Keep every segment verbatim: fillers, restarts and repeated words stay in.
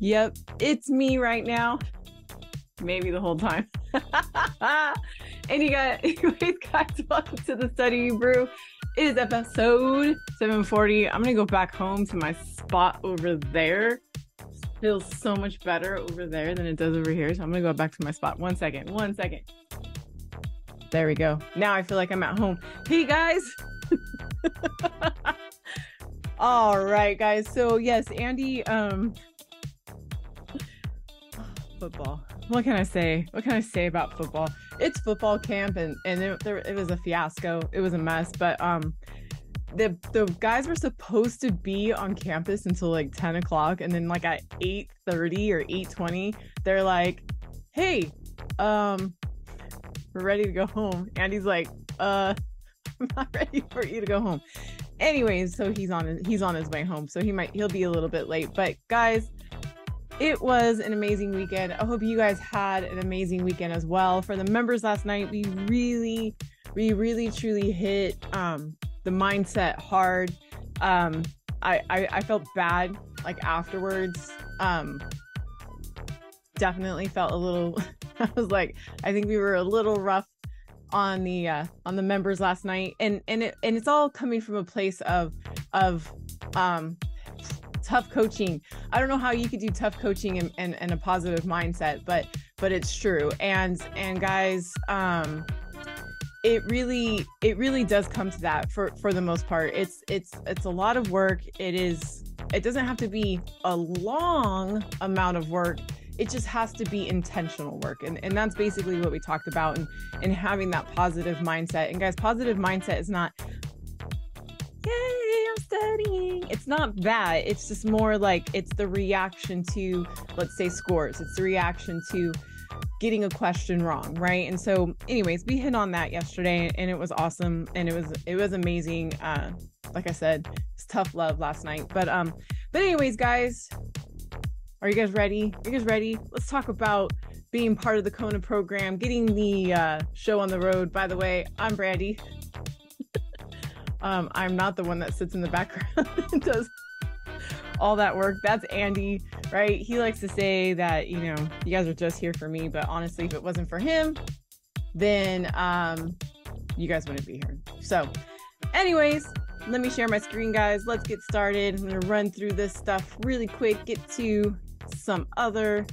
Yep, it's me right now. Maybe the whole time. And you got, anyways, guys, welcome to the Study Brew. It is episode seven forty. I'm gonna go back home to my spot over there. It feels so much better over there than it does over here. So I'm gonna go back to my spot. One second, one second. There we go. Now I feel like I'm at home. Hey guys. All right, guys. So yes, Andy, um, football. What can I say? What can I say about football? It's football camp, and and it, there, it was a fiasco. It was a mess. But um, the the guys were supposed to be on campus until like ten o'clock, and then like at eight thirty or eight twenty, they're like, "Hey, um, we're ready to go home." Andy's like, "Uh, I'm not ready for you to go home." Anyways, so he's on his, he's on his way home, so he might he'll be a little bit late. But guys, it was an amazing weekend. I hope you guys had an amazing weekend as well. For the members last night, we really, we really truly hit um, the mindset hard. Um, I, I, I felt bad like afterwards. Um, definitely felt a little. I was like, I think we were a little rough on the uh, on the members last night, and and it and it's all coming from a place of of. Um, tough coaching. I don't know how you could do tough coaching and, and, and a positive mindset, but but it's true. And and guys, um, it really it really does come to that for for the most part. It's it's it's a lot of work. It is. It doesn't have to be a long amount of work. It just has to be intentional work. And, and that's basically what we talked about, and, and having that positive mindset. And guys, positive mindset is not, yay, I'm studying. It's not that. It's just more like it's the reaction to, let's say, scores. It's the reaction to getting a question wrong, right? And so anyways, we hit on that yesterday, and it was awesome. And it was it was amazing. Uh, like I said, it's tough love last night. But um, but anyways, guys, are you guys ready? Are you guys ready? Let's talk about being part of the Kona program, getting the uh, show on the road. By the way, I'm Brandy. Um, I'm not the one that sits in the background and does all that work. That's Andy, right? He likes to say that, you know, you guys are just here for me, but honestly, if it wasn't for him, then um, you guys wouldn't be here. So anyways, let me share my screen, guys. Let's get started. I'm going to run through this stuff really quick, get to some other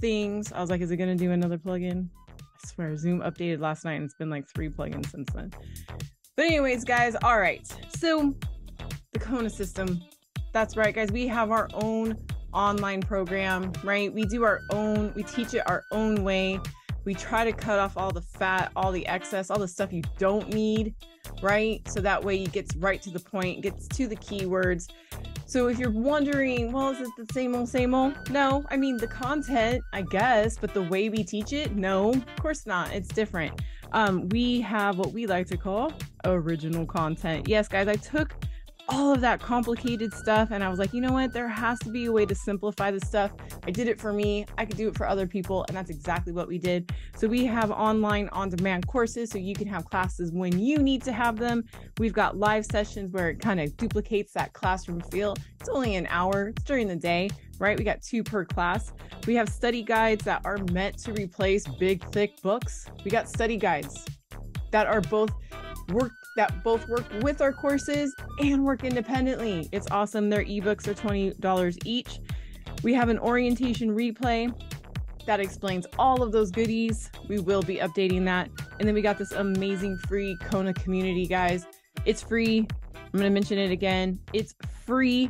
things. I was like, is it going to do another plugin? I swear, Zoom updated last night, and it's been like three plugins since then. But anyways, guys, all right, so the Kona system, that's right, guys, we have our own online program, right? We do our own, we teach it our own way. We try to cut off all the fat, all the excess, all the stuff you don't need, right? So that way it gets right to the point, gets to the keywords. So if you're wondering, well, is it the same old, same old? No, I mean, the content, I guess, but the way we teach it, no, of course not. It's different. Um, we have what we like to call original content. Yes, guys, I took all of that complicated stuff, and I was like, you know what? There has to be a way to simplify this stuff. I did it for me. I could do it for other people, and that's exactly what we did. So we have online on-demand courses, so you can have classes when you need to have them. We've got live sessions where it kind of duplicates that classroom feel. It's only an hour. It's during the day, right? We got two per class. We have study guides that are meant to replace big, thick books. We got study guides that are both work that both work with our courses and work independently. It's awesome. Their ebooks are twenty dollars each. We have an orientation replay that explains all of those goodies. We will be updating that. And then we got this amazing free Kona community, guys. It's free. I'm going to mention it again. It's free.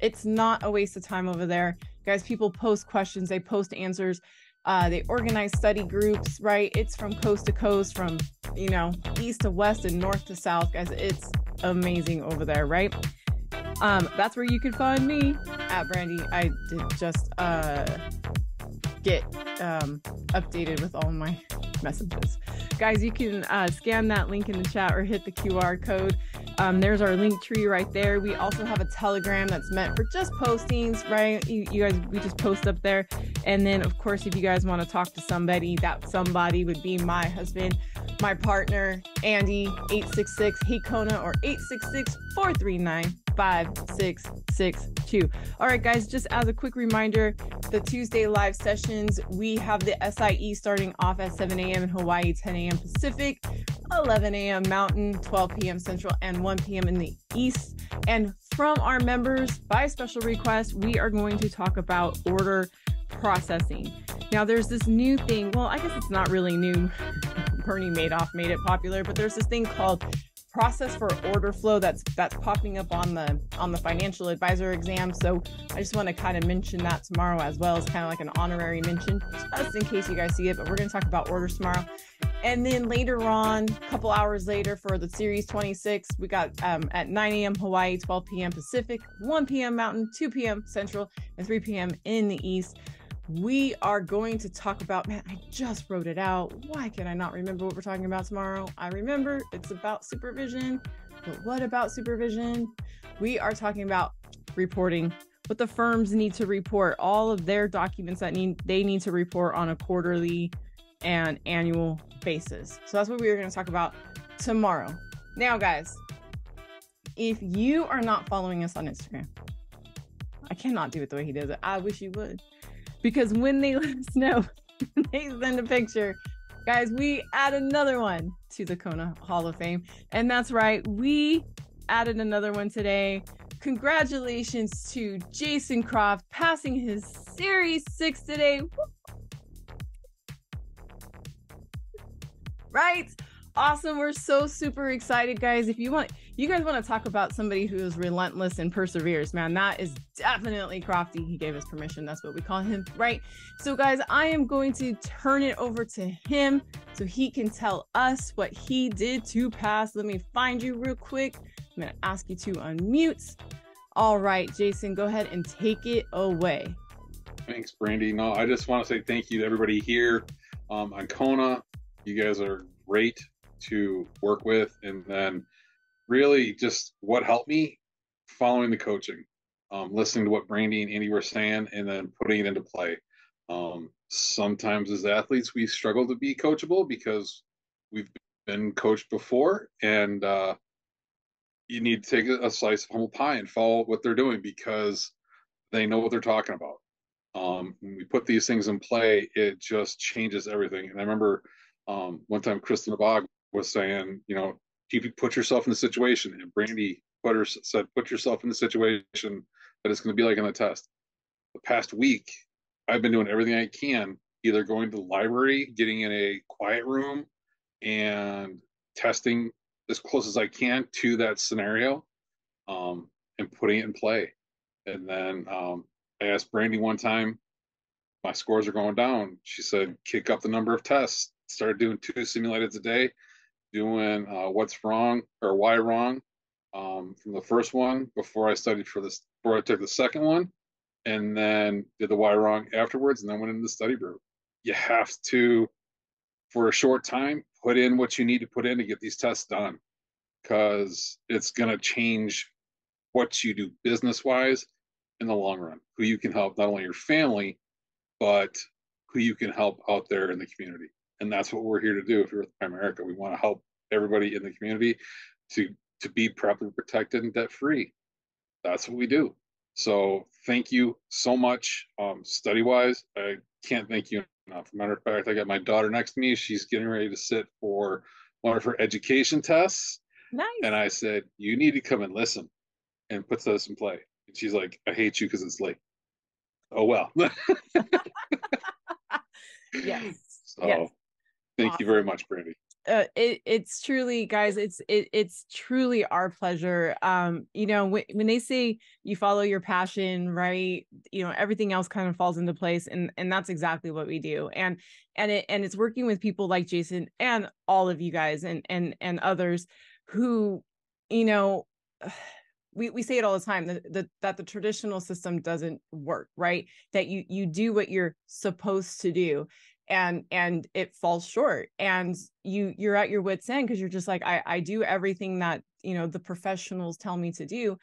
It's not a waste of time over there. Guys, people post questions. They post answers. Uh, they organize study groups, right? It's from coast to coast, from, you know, east to west and north to south, guys. It's amazing over there, right? Um, that's where you can find me at Brandy. I did just uh, get um, updated with all my messages. Guys, you can uh, scan that link in the chat or hit the Q R code. Um, there's our link tree right there. We also have a Telegram that's meant for just postings, right? You, you guys, we just post up there. And then, of course, if you guys want to talk to somebody, that somebody would be my husband. My partner, Andy, eight six six, Hey Kona, or eight six six, four three nine, five six six two. All right, guys, just as a quick reminder, the Tuesday live sessions, we have the S I E starting off at seven A M in Hawaii, ten A M Pacific, eleven A M Mountain, twelve P M Central, and one P M in the East. And from our members, by special request, we are going to talk about order processing. Now, there's this new thing. Well, I guess it's not really new. Bernie Madoff made it popular, but there's this thing called process for order flow that's that's popping up on the on the financial advisor exam. So I just want to kind of mention that tomorrow as well. It's kind of like an honorary mention, just in case you guys see it, but we're going to talk about orders tomorrow. And then later on, a couple hours later, for the Series twenty-six, we got um, at nine A M Hawaii, twelve P M Pacific, one P M Mountain, two P M Central, and three P M in the East. We are going to talk about, man, I just wrote it out. Why can I not remember what we're talking about tomorrow? I remember it's about supervision, but what about supervision? We are talking about reporting, what the firms need to report, all of their documents that need they need to report on a quarterly and annual basis. So that's what we are going to talk about tomorrow. Now, guys, if you are not following us on Instagram, I cannot do it the way he does it. I wish you would. Because when they let us know, they send a picture. Guys, we add another one to the Kona Hall of Fame. And that's right, we added another one today. Congratulations to Jason Croft passing his Series six today. Right? Awesome. We're so super excited, guys. If you want, you guys want to talk about somebody who is relentless and perseveres, man, that is definitely Crofty. He gave us permission. That's what we call him, right? So, guys, I am going to turn it over to him so he can tell us what he did to pass. Let me find you real quick. I'm going to ask you to unmute. All right, Jason, go ahead and take it away. Thanks, Brandy. No, I just want to say thank you to everybody here um, on Kona. You guys are great to work with, and then really just what helped me following the coaching, um, listening to what Brandy and Andy were saying, and then putting it into play. Um, sometimes as athletes, we struggle to be coachable because we've been coached before, and uh, you need to take a slice of humble pie and follow what they're doing because they know what they're talking about. Um, when we put these things in play, it just changes everything. And I remember um, one time Kristen Nabog was saying, you know, you put yourself in the situation, and Brandy put her, said, put yourself in the situation that it's going to be like on the test. The past week, I've been doing everything I can, either going to the library, getting in a quiet room, and testing as close as I can to that scenario, um, and putting it in play. And then um, I asked Brandy one time, my scores are going down. She said, kick up the number of tests. Started doing two simulateds a day, doing uh, what's wrong or why wrong um, from the first one before I studied for this, before I took the second one, and then did the why wrong afterwards, and then went into the study brew. You have to, for a short time, put in what you need to put in to get these tests done, because it's going to change what you do business-wise in the long run, who you can help, not only your family, but who you can help out there in the community. And that's what we're here to do. If you're with Prime America, we want to help everybody in the community to to be properly protected and debt free. That's what we do. So thank you so much. Um, study wise, I can't thank you enough. Matter of fact, I got my daughter next to me. She's getting ready to sit for one of her education tests. Nice. And I said, you need to come and listen, and puts us in play. And she's like, I hate you because it's late. Oh well. Yes. So. Yes. Thank awesome. You very much, Brandy. Uh, it, it's truly, guys, it's it, it's truly our pleasure. Um, you know, when, when they say you follow your passion, right, you know, everything else kind of falls into place. And and that's exactly what we do. And and it and it's working with people like Jason and all of you guys and and and others who, you know, we, we say it all the time that the, that the traditional system doesn't work, right? That you you do what you're supposed to do. And and it falls short, and you you're at your wit's end because you're just like, I I do everything that, you know, the professionals tell me to do,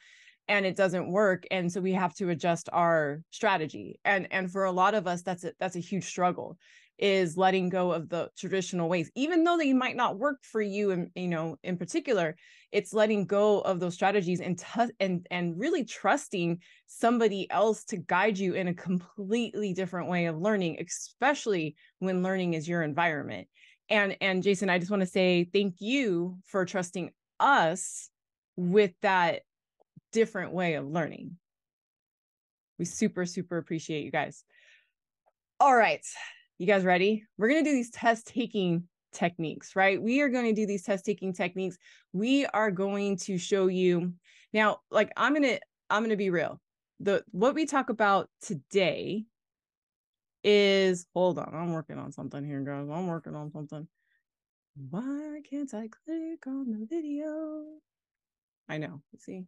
and it doesn't work. And so we have to adjust our strategy. And and for a lot of us, that's a, that's a huge struggle. is letting go of the traditional ways, even though they might not work for you. And, you know, in particular, it's letting go of those strategies and, t- and, and really trusting somebody else to guide you in a completely different way of learning, especially when learning is your environment. And, and Jason, I just want to say thank you for trusting us with that different way of learning. We super, super appreciate you guys. All right. You guys ready? We're going to do these test taking techniques, right? We are going to do these test taking techniques. We are going to show you now, like I'm going to, I'm going to be real. The, what we talk about today is, hold on, I'm working on something here, guys. I'm working on something. Why can't I click on the video? I know. Let's see.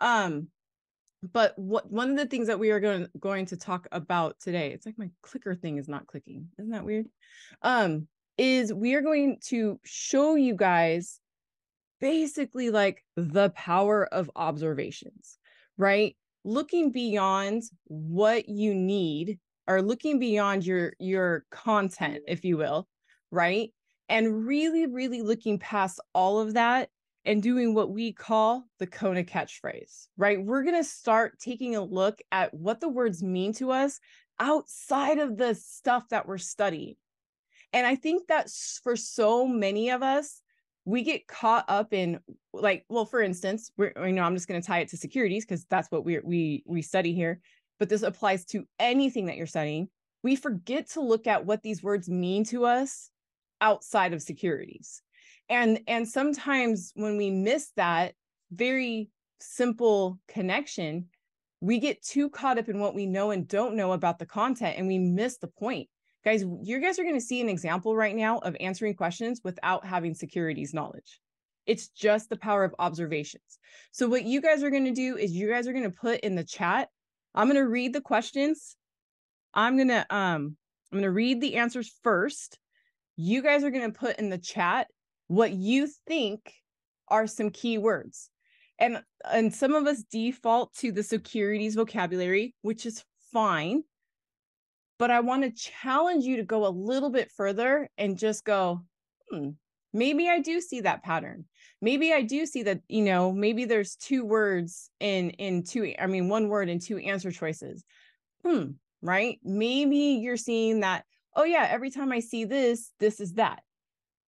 Um, But what one of the things that we are going, going to talk about today, it's like my clicker thing is not clicking. Isn't that weird? Um, is we are going to show you guys basically like the power of observations, right? Looking beyond what you need or looking beyond your, your content, if you will, right? And really, really looking past all of that and doing what we call the Kona catchphrase, right? We're going to start taking a look at what the words mean to us outside of the stuff that we're studying. And I think that for so many of us, we get caught up in like, well, for instance, we're, you know, I'm just going to tie it to securities because that's what we we we study here, but this applies to anything that you're studying. We forget to look at what these words mean to us outside of securities. And, and sometimes when we miss that very simple connection, we get too caught up in what we know and don't know about the content, and we miss the point. Guys, you guys are going to see an example right now of answering questions without having securities knowledge. It's just the power of observations. So what you guys are going to do is you guys are going to put in the chat. I'm going to read the questions. I'm going to, um, I'm going to read the answers first. You guys are going to put in the chat what you think are some key words. And, and some of us default to the securities vocabulary, which is fine. But I want to challenge you to go a little bit further and just go, hmm, maybe I do see that pattern. Maybe I do see that, you know, maybe there's two words in, in two, I mean, one word and two answer choices. Hmm, right? Maybe you're seeing that, oh yeah, every time I see this, this is that.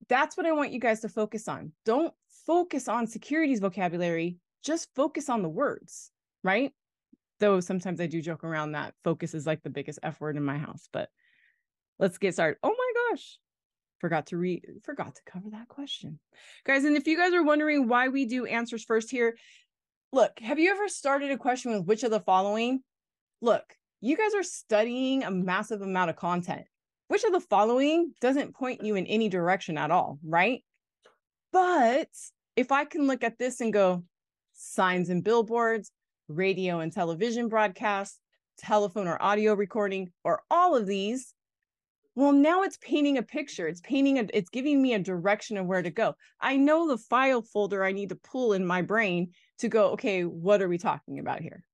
That's what I want you guys to focus on. Don't focus on securities vocabulary, just focus on the words, right? Though sometimes I do joke around that focus is like the biggest F word in my house, but let's get started. Oh my gosh, forgot to read, forgot to cover that question. Guys, and if you guys are wondering why we do answers first here, look, have you ever started a question with which of the following? Look, you guys are studying a massive amount of content. Which of the following doesn't point you in any direction at all, right? But if I can look at this and go, signs and billboards, radio and television broadcasts, telephone or audio recording, or all of these, well, now it's painting a picture. It's painting, a, it's giving me a direction of where to go. I know the file folder I need to pull in my brain to go, okay, what are we talking about here?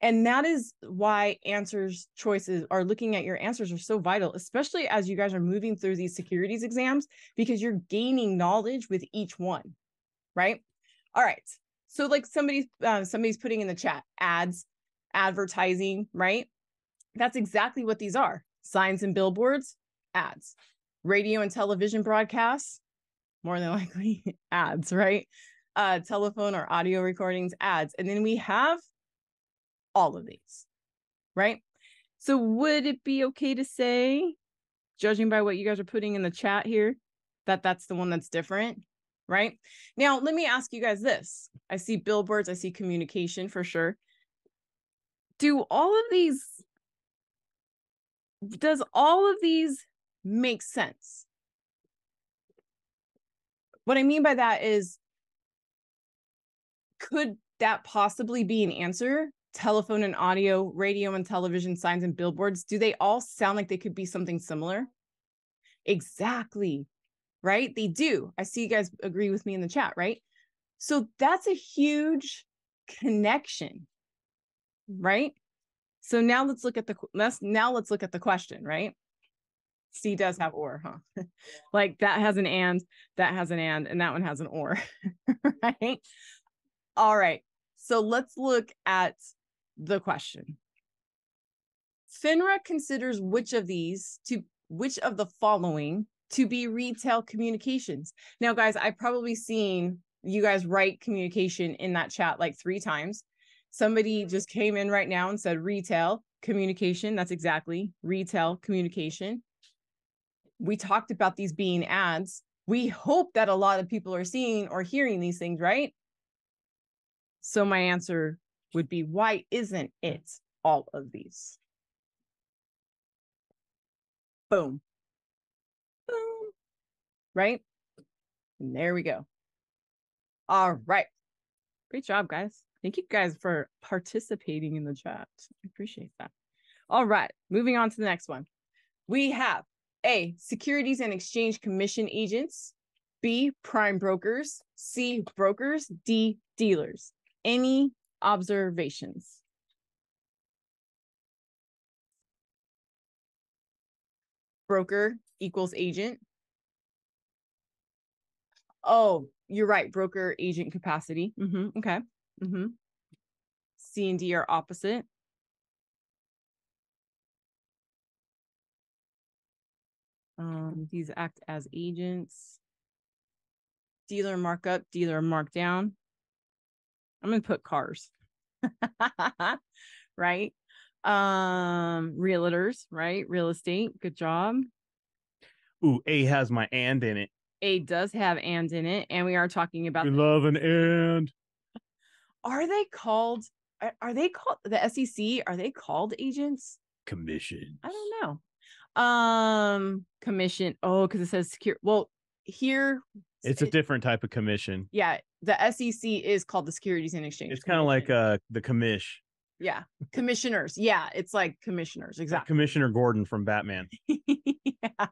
And that is why answers, choices, or looking at your answers are so vital, especially as you guys are moving through these securities exams, because you're gaining knowledge with each one, right? All right. So like somebody, uh, somebody's putting in the chat, ads, advertising, right? That's exactly what these are. Signs and billboards, ads, radio and television broadcasts, more than likely ads, right? Uh, telephone or audio recordings, ads. And then we have all of these, right? So would it be okay to say, judging by what you guys are putting in the chat here, that that's the one that's different, right? Now, let me ask you guys this. I see billboards, I see communication for sure. Do all of these, does all of these make sense? What I mean by that is, could that possibly be an answer? Telephone and audio, radio and television, signs and billboards, do they all sound like they could be something similar? Exactly, right? They do. I see you guys agree with me in the chat, right? So that's a huge connection, right? So now let's look at the, let's, now let's look at the question, right? C does have or, huh? Like that has an and, that has an and, and that one has an or, right? All right, so let's look at the question. FINRA considers which of these to, which of the following to be retail communications. Now, guys, I've probably seen you guys write communication in that chat like three times. Somebody just came in right now and said retail communication. That's exactly retail communication. We talked about these being ads. We hope that a lot of people are seeing or hearing these things, right? So my answer would be, why isn't it all of these? Boom. Boom. Right? And there we go. All right. Great job, guys. Thank you guys for participating in the chat. I appreciate that. All right. Moving on to the next one. We have A, Securities and Exchange Commission agents, B, prime brokers, C, brokers, D, dealers. Any observations? Broker equals agent. Oh, you're right. Broker agent capacity. Mm-hmm. Okay. Mm-hmm. C and D are opposite. Um, these act as agents. Dealer markup, dealer markdown. I'm going to put cars, right? Um, realtors, right? Real estate. Good job. Ooh, A has my and in it. A does have and in it. And we are talking about. We love an and. Are they called, are, are they called, the S E C, are they called agents? Commission. I don't know. um commission oh because it says secure. Well, here it's it, a different type of commission. Yeah, the S E C is called the Securities and Exchange. It's kind of like uh the commish. Yeah, commissioners. Yeah, it's like commissioners. Exactly, like Commissioner Gordon from Batman. Yeah,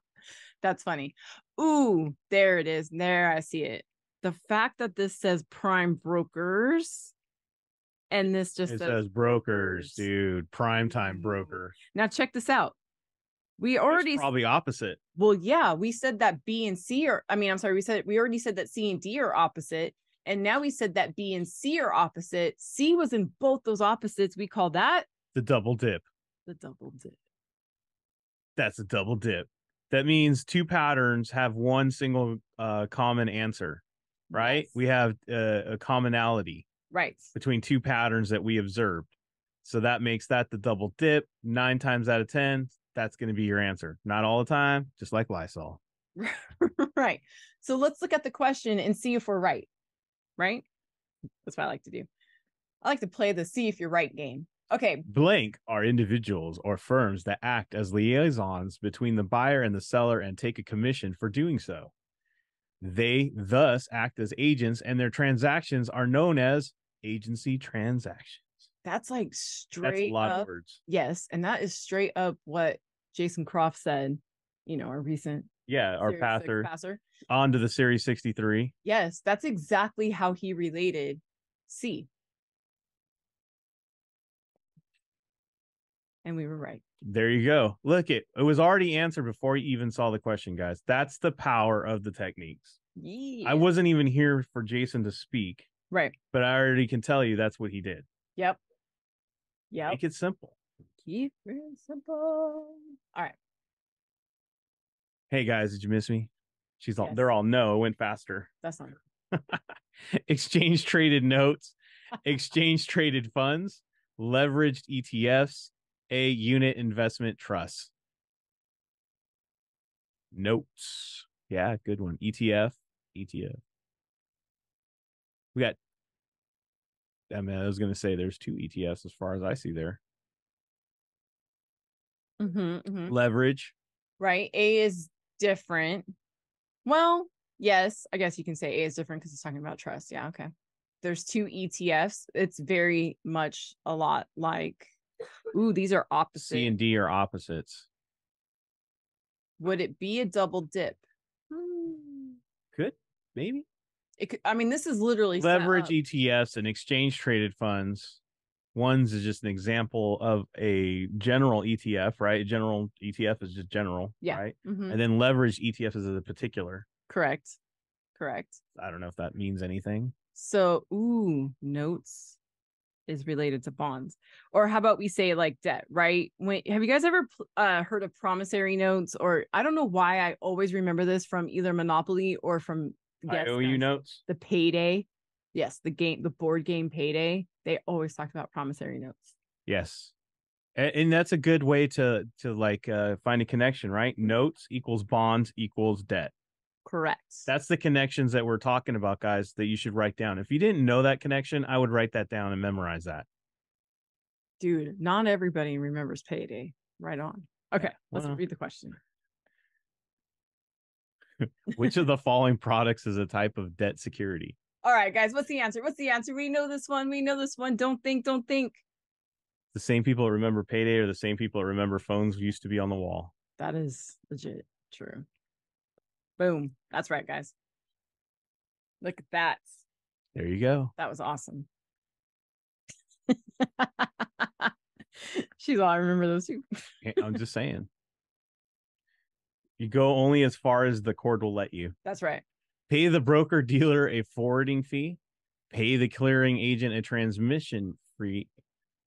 that's funny. Ooh, there it is. There I see it. The fact that this says prime brokers and this just it says, says brokers, brokers. Dude, prime time broker. Now check this out. We already, it's probably opposite. Well, yeah, we said that B and C are, I mean, I'm sorry, we said, we already said that C and D are opposite. And now we said that B and C are opposite. C was in both those opposites. We call that the double dip. The double dip. That's a double dip. That means two patterns have one single uh, common answer, right? Yes. We have uh, a commonality, right, between two patterns that we observed. So that makes that the double dip. Nine times out of ten. That's going to be your answer. Not all the time, just like Lysol. Right. So let's look at the question and see if we're right. Right? That's what I like to do. I like to play the see if you're right game. Okay. Blank are individuals or firms that act as liaisons between the buyer and the seller and take a commission for doing so. They thus act as agents and their transactions are known as agency transactions. That's like straight That's a lot up, of words. Yes, and that is straight up what Jason Croft said, you know, our recent yeah, our passer, passer on to the Series sixty-three. Yes, that's exactly how he related C. And we were right. There you go. Look, it it was already answered before you even saw the question, guys. That's the power of the techniques. Yeah. I wasn't even here for Jason to speak. Right. But I already can tell you that's what he did. Yep. Yeah. Make it simple. Keep it simple. All right. Hey guys, did you miss me? She's all yes. They're all no, it went faster. That's not exchange traded notes, exchange traded funds, leveraged E T Fs, A unit investment trusts. Notes. Yeah, good one. E T F. E T F. We got I mean, I was going to say there's two E T Fs as far as I see there. Mm-hmm, mm-hmm. Leverage. Right. A is different. Well, yes, I guess you can say A is different because it's talking about trust. Yeah. Okay. There's two E T Fs. It's very much a lot like, ooh, these are opposites. C and D are opposites. Would it be a double dip? Hmm. Could, maybe. It could, I mean, this is literally leverage E T Fs and exchange traded funds. Ones is just an example of a general E T F, right? General E T F is just general, yeah. right? Mm-hmm. And then leverage E T F is a particular. Correct. Correct. I don't know if that means anything. So, ooh, notes is related to bonds. Or how about we say like debt, right? When, have you guys ever uh, heard of promissory notes? Or I don't know why I always remember this from either Monopoly or from yes, I O U notes. The Payday. Yes, the game, the board game Payday. They always talked about promissory notes. Yes. And, and that's a good way to to like uh, find a connection, right? Notes equals bonds equals debt. Correct. That's the connections that we're talking about, guys, that you should write down. If you didn't know that connection, I would write that down and memorize that. Dude, not everybody remembers Payday. Right on. Okay, yeah, well, let's read the question. Which of the following products is a type of debt security? All right, guys, what's the answer? What's the answer? We know this one. We know this one. Don't think, don't think. The same people that remember Payday are the same people that remember phones used to be on the wall. That is legit true. Boom. That's right, guys. Look at that. There you go. That was awesome. She's all, I remember those two. I'm just saying. You go only as far as the court will let you. That's right. Pay the broker dealer a forwarding fee. Pay the clearing agent a transmission fee.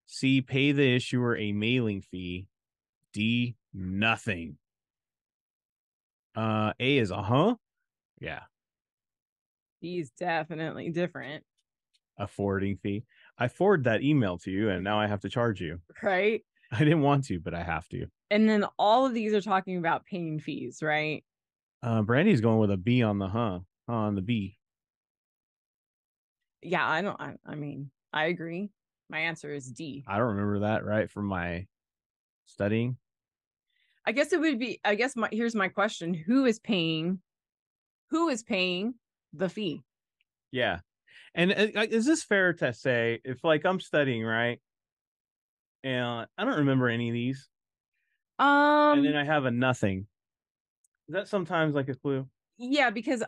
C, pay the issuer a mailing fee. D, nothing. Uh, A is a huh? Yeah. D is definitely different. A forwarding fee. I forward that email to you and now I have to charge you. Right? I didn't want to, but I have to. And then all of these are talking about paying fees, right? Uh, Brandy's going with a B on the huh. On the B. Yeah, I don't. I, I mean, I agree. My answer is D. I don't remember that right from my studying. I guess it would be. I guess my here's my question: Who is paying? Who is paying the fee? Yeah, and uh, is this fair to say if like I'm studying right, and I don't remember any of these, um, and then I have a nothing. Is that sometimes like a clue? Yeah, because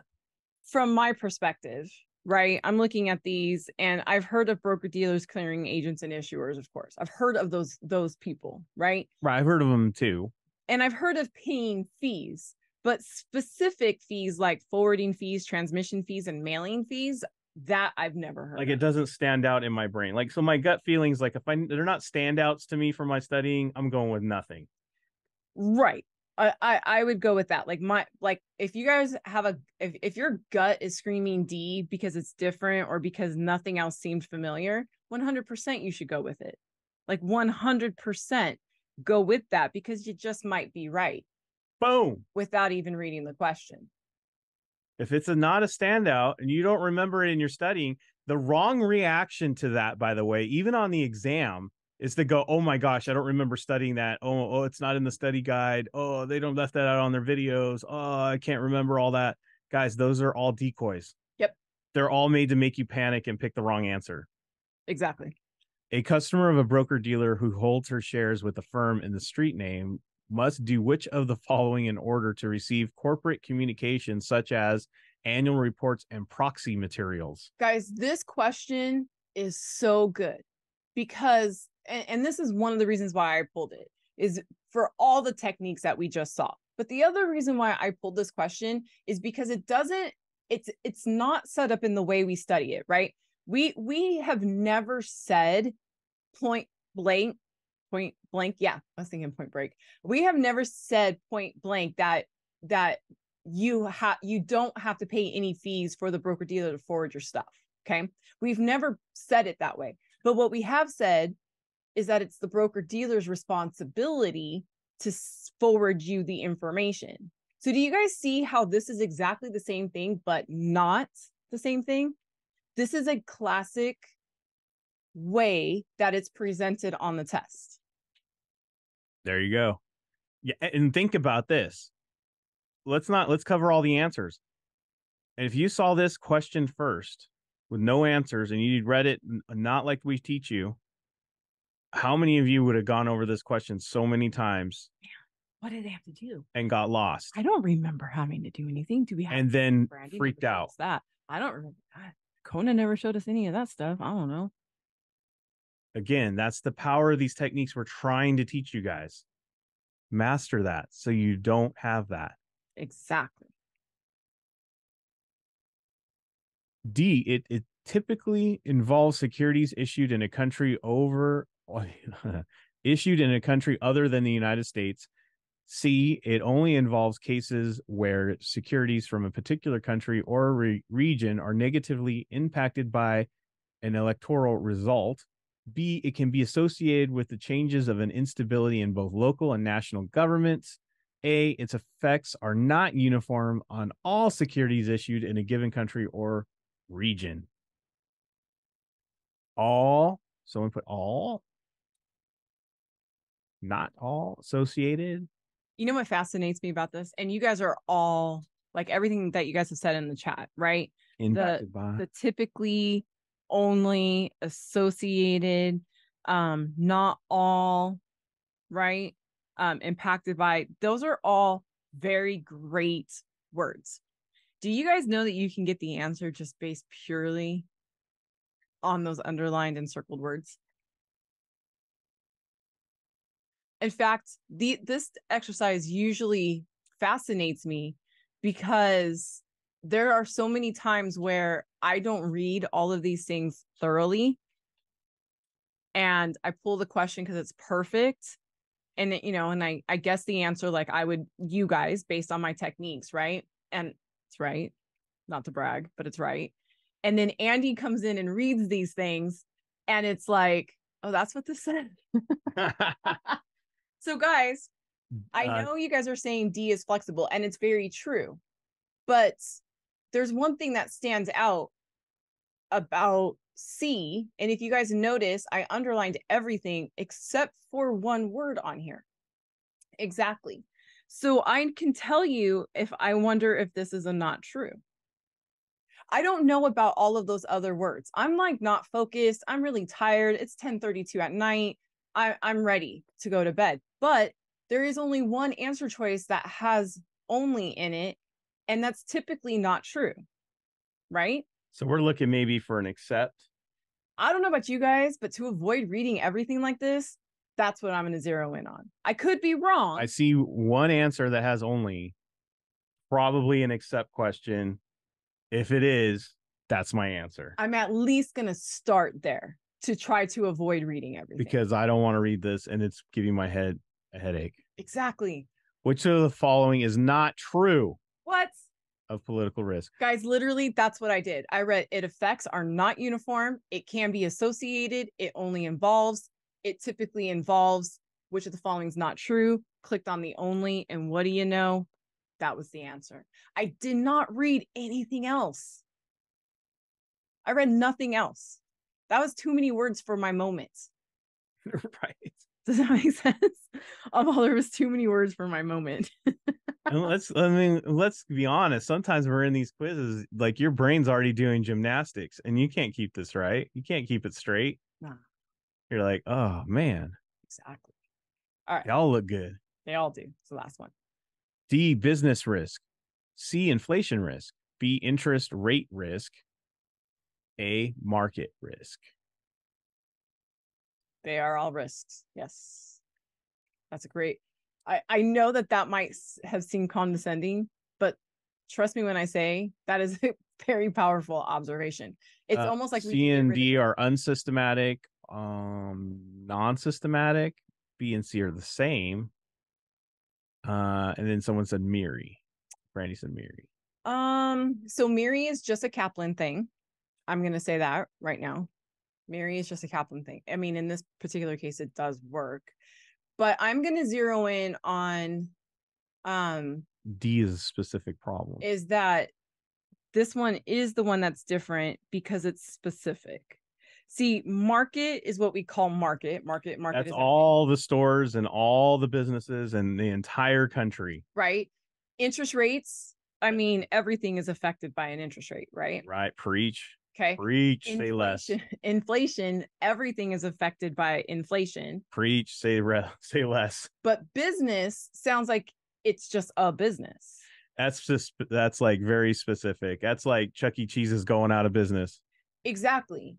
from my perspective, right, I'm looking at these and I've heard of broker dealers, clearing agents and issuers, of course. I've heard of those those people, right? Right, I've heard of them too. And I've heard of paying fees, but specific fees like forwarding fees, transmission fees, and mailing fees, that I've never heard. Like of. It doesn't stand out in my brain. Like, so my gut feelings, like if I, they're not standouts to me for my studying, I'm going with nothing. Right. I, I would go with that. Like my, like if you guys have a, if, if your gut is screaming D because it's different or because nothing else seemed familiar, one hundred percent you should go with it. Like one hundred percent go with that because you just might be right. Boom. Without even reading the question. If it's a, not a standout and you don't remember it in your studying, the wrong reaction to that, by the way, even on the exam, is to go, oh my gosh, I don't remember studying that. Oh, oh, it's not in the study guide. Oh, they don't left that out on their videos. Oh, I can't remember all that. Guys, those are all decoys. Yep. They're all made to make you panic and pick the wrong answer. Exactly. A customer of a broker dealer who holds her shares with the firm in the street name must do which of the following in order to receive corporate communications such as annual reports and proxy materials. Guys, this question is so good because and this is one of the reasons why I pulled it, is for all the techniques that we just saw. But the other reason why I pulled this question is because it doesn't, it's it's not set up in the way we study it, right? We we have never said point blank, point blank, yeah, I was thinking Point Break. We have never said point blank that that you have you don't have to pay any fees for the broker dealer to forward your stuff. Okay. We've never said it that way. But what we have said is that it's the broker dealer's responsibility to forward you the information. So do you guys see how this is exactly the same thing, but not the same thing? This is a classic way that it's presented on the test. There you go. Yeah, and think about this. Let's not, let's cover all the answers. And if you saw this question first with no answers and you read it not like we teach you, how many of you would have gone over this question so many times? Man, what did they have to do? And got lost. I don't remember having to do anything. Do we have and to then Brandy freaked out? That I don't remember. Kona never showed us any of that stuff. I don't know. Again, that's the power of these techniques we're trying to teach you guys. Master that so you don't have that. Exactly. D, it, it typically involves securities issued in a country over issued in a country other than the United States. C, it only involves cases where securities from a particular country or re region are negatively impacted by an electoral result. B, it can be associated with the changes of an instability in both local and national governments. A, its effects are not uniform on all securities issued in a given country or region. All, someone put all, not all associated. You know what fascinates me about this? And you guys are all, like everything that you guys have said in the chat, right? Impacted the, by. the typically only associated, um, not all, right? Um, impacted by. Those are all very great words. Do you guys know that you can get the answer just based purely on those underlined and circled words? In fact, the, this exercise usually fascinates me because there are so many times where I don't read all of these things thoroughly and I pull the question because it's perfect. And, it, you know, and I, I guess the answer, like I would, you guys, based on my techniques, right? And it's right. Not to brag, but it's right. And then Andy comes in and reads these things and it's like, oh, that's what this said. So guys, I know you guys are saying D is flexible and it's very true, but there's one thing that stands out about C. And if you guys notice, I underlined everything except for one word on here. Exactly. So I can tell you if I wonder if this is a not true. I don't know about all of those other words. I'm like not focused. I'm really tired. It's ten thirty-two at night. I, I'm ready to go to bed, but there is only one answer choice that has only in it. And that's typically not true, right? So we're looking maybe for an accept. I don't know about you guys, but to avoid reading everything like this, that's what I'm going to zero in on. I could be wrong. I see one answer that has only, probably an accept question. If it is, that's my answer. I'm at least going to start there to try to avoid reading everything. Because I don't want to read this and it's giving my head a headache. Exactly. Which of the following is not true? What? Of political risk. Guys, literally, that's what I did. I read it effects are not uniform. It can be associated. It only involves. It typically involves. Which of the following is not true? Clicked on the only. And what do you know? That was the answer. I did not read anything else. I read nothing else. That was too many words for my moment. Right. Does that make sense? Of all, there was too many words for my moment. And let's, I mean, let's be honest. Sometimes we're in these quizzes, like your brain's already doing gymnastics and you can't keep this right. You can't keep it straight. Nah. You're like, oh man. Exactly. All right. They all look good. They all do. It's the last one. D, business risk. C, inflation risk. B, interest rate risk. A, market risk. They are all risks. Yes. That's a great. I, I know that that might have seemed condescending, but trust me when I say that is a very powerful observation. It's uh, almost like we C and D are unsystematic, um, non-systematic. B and C are the same. Uh, and then someone said Miri. Brandy said Miri. Um, so Miri is just a Kaplan thing. I'm going to say that right now. Miri is just a Kaplan thing. I mean, in this particular case, it does work. But I'm going to zero in on... Um, D is a specific problem. Is that this one is the one that's different because it's specific. See, market is what we call market. Market, market. That's all the stores and all the businesses and the entire country. Right. Interest rates. I mean, everything is affected by an interest rate, right? Right. Preach. Okay. Preach, inflation, say less. Inflation, everything is affected by inflation. Preach, say re say less. But business sounds like it's just a business. That's just, that's like very specific. That's like Chuck E. Cheese is going out of business. Exactly.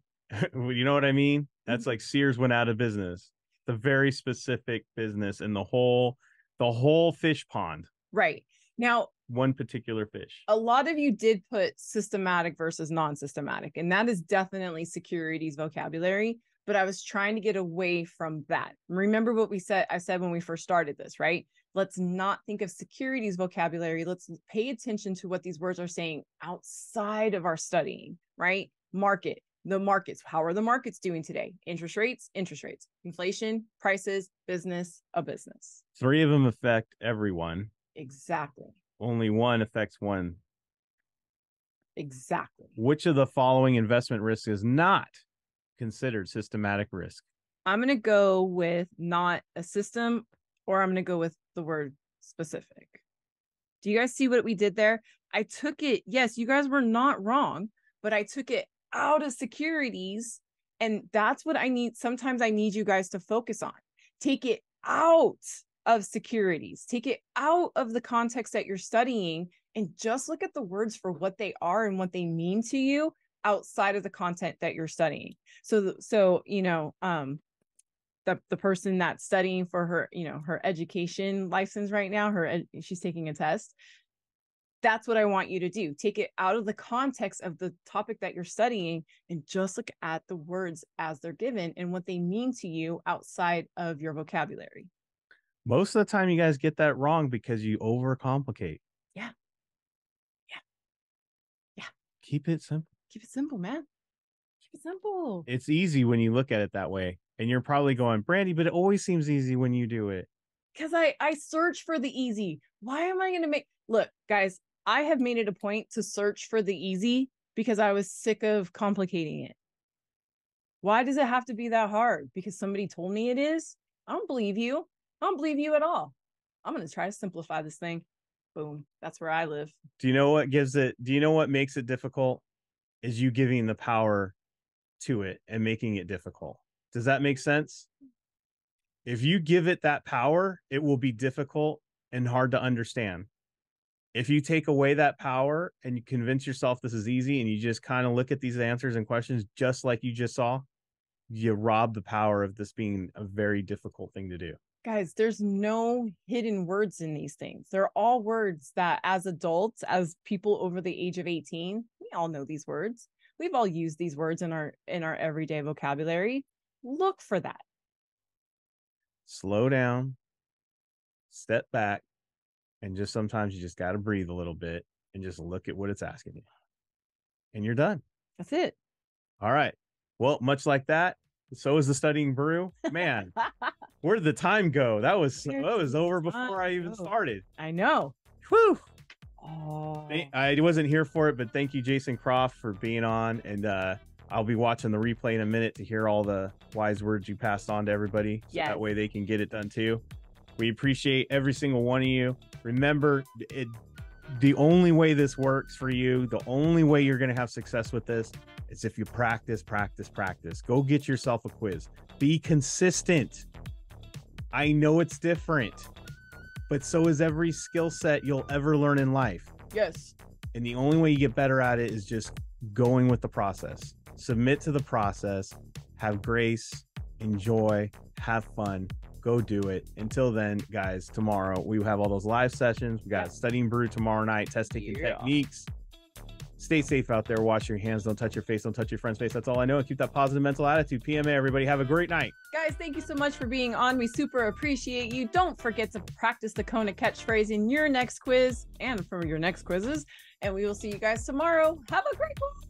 You know what I mean? That's like Sears went out of business. The very specific business in the whole, the whole fish pond. Right. Now, one particular fish. A lot of you did put systematic versus non-systematic, and that is definitely securities vocabulary, but I was trying to get away from that. Remember what we said, I said when we first started this, right? Let's not think of securities vocabulary. Let's pay attention to what these words are saying outside of our studying, right? Market, the markets. How are the markets doing today? Interest rates, interest rates, inflation, prices, business, a business. Three of them affect everyone. Exactly. Only one affects one. Exactly. Which of the following investment risk is not considered systematic risk? I'm going to go with not a system, or I'm going to go with the word specific. Do you guys see what we did there? I took it. Yes, you guys were not wrong, but I took it out of securities. And that's what I need. Sometimes I need you guys to focus on. Take it out of securities, take it out of the context that you're studying, and just look at the words for what they are and what they mean to you outside of the content that you're studying. So, so, you know, um, the, the person that's studying for her, you know, her education license right now, her, ed, she's taking a test. That's what I want you to do. Take it out of the context of the topic that you're studying and just look at the words as they're given and what they mean to you outside of your vocabulary. Most of the time you guys get that wrong because you overcomplicate. Yeah. Yeah. Yeah. Keep it simple. Keep it simple, man. Keep it simple. It's easy when you look at it that way. And you're probably going, Brandy, but it always seems easy when you do it. Because I, I search for the easy. Why am I going to make... Look, guys, I have made it a point to search for the easy because I was sick of complicating it. Why does it have to be that hard? Because somebody told me it is? I don't believe you. I don't believe you at all. I'm going to try to simplify this thing. Boom. That's where I live. Do you know what gives it? Do you know what makes it difficult? Is you giving the power to it and making it difficult. Does that make sense? If you give it that power, it will be difficult and hard to understand. If you take away that power and you convince yourself this is easy and you just kind of look at these answers and questions just like you just saw, you rob the power of this being a very difficult thing to do. Guys, there's no hidden words in these things. They're all words that as adults, as people over the age of eighteen, we all know these words. We've all used these words in our in our everyday vocabulary. Look for that. Slow down, step back, and just sometimes you just got to breathe a little bit and just look at what it's asking you. And you're done. That's it. All right. Well, much like that, so is the Studying Brew. Man, where did the time go? That was that was over before I even started. I know. Whew. Oh. I wasn't here for it, but thank you, Jason Croft, for being on. And uh, I'll be watching the replay in a minute to hear all the wise words you passed on to everybody. So yes. That way they can get it done too. We appreciate every single one of you. Remember, it, the only way this works for you, the only way you're going to have success with this is if you practice, practice, practice. Go get yourself a quiz. Be consistent. I know it's different, but so is every skill set you'll ever learn in life. Yes. And the only way you get better at it is just going with the process. Submit to the process. Have grace. Enjoy. Have fun. Go do it. Until then, guys, tomorrow we have all those live sessions. We got yeah. Studying Brew tomorrow night, test taking yeah. techniques. Stay safe out there. Wash your hands. Don't touch your face. Don't touch your friend's face. That's all I know. And keep that positive mental attitude. P M A, everybody. Have a great night. Guys, thank you so much for being on. We super appreciate you. Don't forget to practice the Kona catchphrase in your next quiz and for your next quizzes. And we will see you guys tomorrow. Have a great one.